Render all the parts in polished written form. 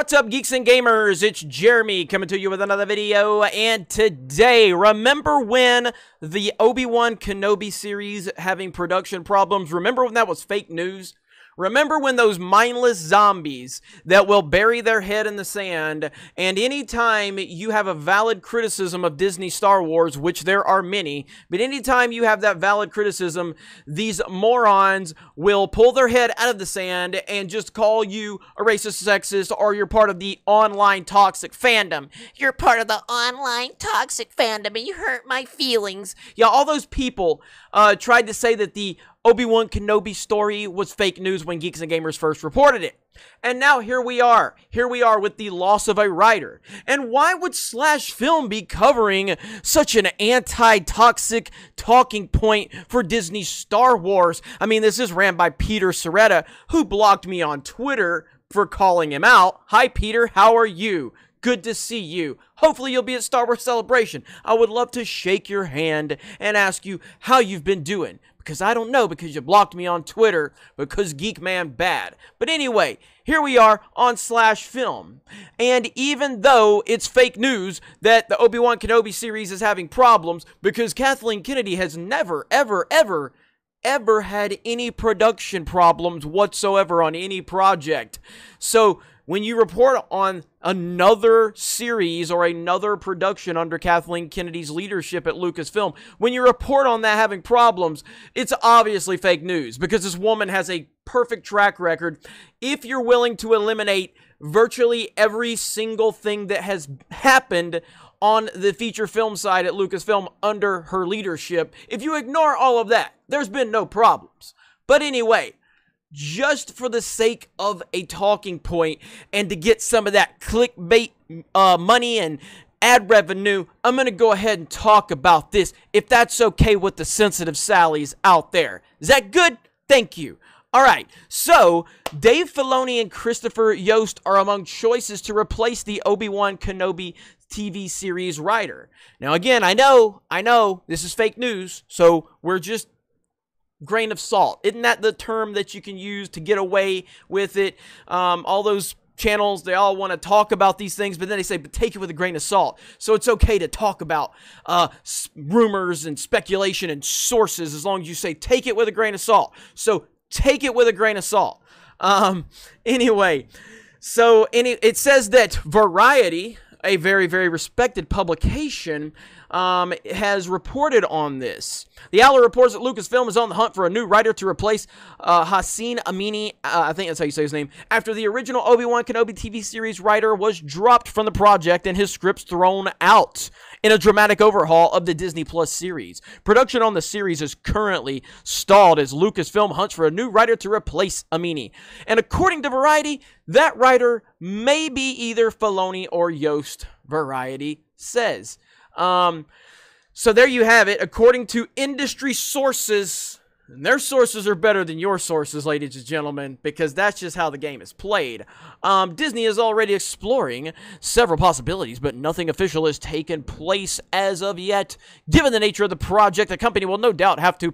What's up, Geeks and Gamers? It's Jeremy coming to you with another video, and today, remember when the Obi-Wan Kenobi series having production problems? Remember when that was fake news? Remember when those mindless zombies that will bury their head in the sand, and anytime you have a valid criticism of Disney Star Wars, which there are many, but anytime you have that valid criticism, these morons will pull their head out of the sand and just call you a racist, sexist, or you're part of the online toxic fandom. You're part of the online toxic fandom and you hurt my feelings. Yeah, all those people tried to say that the Obi-Wan Kenobi story was fake news when Geeks and Gamers first reported it. And now here we are. Here we are with the loss of a writer. And why would Slash Film be covering such an anti-toxic talking point for Disney Star Wars? I mean, this is ran by Peter Serretta, who blocked me on Twitter for calling him out. Hi, Peter. How are you? Good to see you. Hopefully you'll be at Star Wars Celebration. I would love to shake your hand and ask you how you've been doing. Because I don't know, because you blocked me on Twitter, because Geek Man bad. But anyway, here we are on Slash Film. And even though it's fake news that the Obi-Wan Kenobi series is having problems, because Kathleen Kennedy has never, ever had any production problems whatsoever on any project. So when you report on another series or another production under Kathleen Kennedy's leadership at Lucasfilm, when you report on that having problems, it's obviously fake news because this woman has a perfect track record. If you're willing to eliminate virtually every single thing that has happened on the feature film side at Lucasfilm under her leadership, if you ignore all of that, there's been no problems. But anyway, just for the sake of a talking point and to get some of that clickbait money and ad revenue, I'm going to go ahead and talk about this, if that's okay with the sensitive Sallies out there. Is that good? Thank you. All right, so Dave Filoni and Christopher Yost are among choices to replace the Obi-Wan Kenobi TV series writer. Now, again, I know, this is fake news, so we're just grain of salt. Isn't that the term that you can use to get away with it? All those channels, they all want to talk about these things, but then they say, but take it with a grain of salt. So it's okay to talk about rumors and speculation and sources as long as you say, take it with a grain of salt. So take it with a grain of salt. Anyway, so it says that Variety, a very, very respected publication, has reported on this. The outlet reports that Lucasfilm is on the hunt for a new writer to replace Hossein Amini, I think that's how you say his name, after the original Obi-Wan Kenobi TV series writer was dropped from the project and his scripts thrown out in a dramatic overhaul of the Disney Plus series. Production on the series is currently stalled as Lucasfilm hunts for a new writer to replace Amini. And according to Variety, that writer may be either Filoni or Yost, Variety says. So there you have it. According to industry sources, and their sources are better than your sources, ladies and gentlemen, because that's just how the game is played. Disney is already exploring several possibilities, but nothing official has taken place as of yet. Given the nature of the project, the company will no doubt have to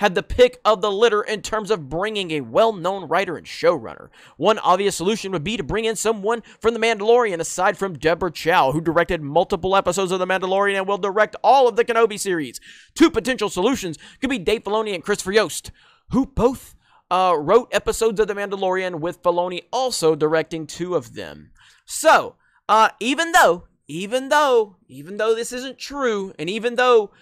have the pick of the litter in terms of bringing a well-known writer and showrunner. One obvious solution would be to bring in someone from The Mandalorian, aside from Deborah Chow, who directed multiple episodes of The Mandalorian and will direct all of the Kenobi series. Two potential solutions could be Dave Filoni and Christopher Yost, who both wrote episodes of The Mandalorian, with Filoni also directing two of them. So, even though this isn't true, and even though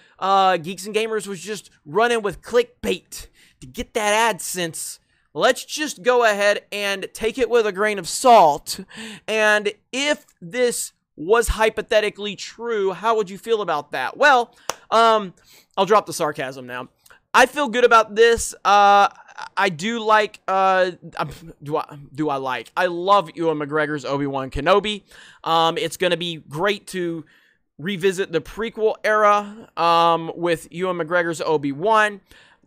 Geeks and Gamers was just running with clickbait to get that AdSense, let's just go ahead and take it with a grain of salt. And if this was hypothetically true, how would you feel about that? Well, I'll drop the sarcasm now. I feel good about this. I do like, I love Ewan McGregor's Obi-Wan Kenobi. It's going to be great to revisit the prequel era with Ewan McGregor's Obi-Wan.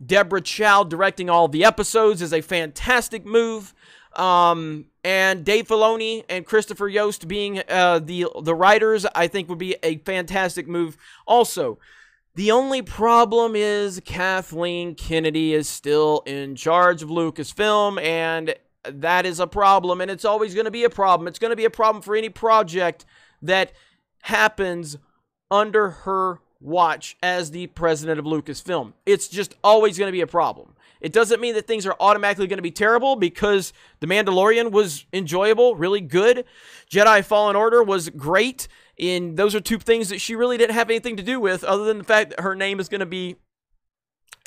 Deborah Chow directing all the episodes is a fantastic move. And Dave Filoni and Christopher Yost being the writers, I think would be a fantastic move also. The only problem is Kathleen Kennedy is still in charge of Lucasfilm, and that is a problem, and it's always going to be a problem. It's going to be a problem for any project that happens under her watch as the president of Lucasfilm. It's just always going to be a problem. It doesn't mean that things are automatically going to be terrible, because The Mandalorian was enjoyable, really good. Jedi Fallen Order was great, and those are two things that she really didn't have anything to do with, other than the fact that her name is going to be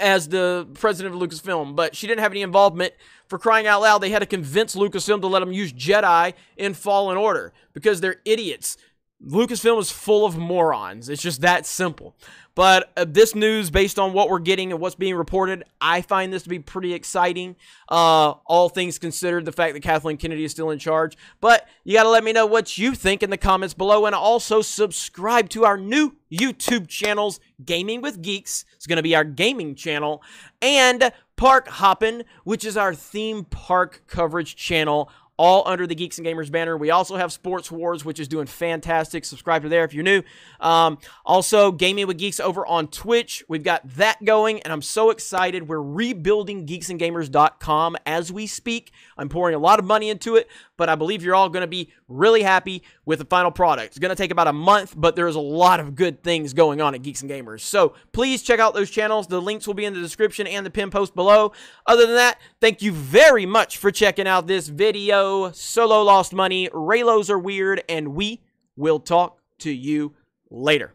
as the president of Lucasfilm, but she didn't have any involvement. For crying out loud, they had to convince Lucasfilm to let them use Jedi in Fallen Order, because they're idiots. Lucasfilm is full of morons. It's just that simple. But this news, based on what we're getting and what's being reported, I find this to be pretty exciting. All things considered, the fact that Kathleen Kennedy is still in charge. But you got to let me know what you think in the comments below, and also subscribe to our new YouTube channels, Gaming with Geeks. It's going to be our gaming channel, and Park Hoppin, which is our theme park coverage channel, all under the Geeks and Gamers banner. We also have Sports Wars, which is doing fantastic. Subscribe to there if you're new. Also, Gaming with Geeks over on Twitch. We've got that going, and I'm so excited. We're rebuilding geeksandgamers.com as we speak. I'm pouring a lot of money into it, but I believe you're all going to be really happy with the final product. It's going to take about a month, but there's a lot of good things going on at Geeks and Gamers. So please check out those channels. The links will be in the description and the pin post below. Other than that, thank you very much for checking out this video. Solo lost money, Raylos are weird, and we will talk to you later.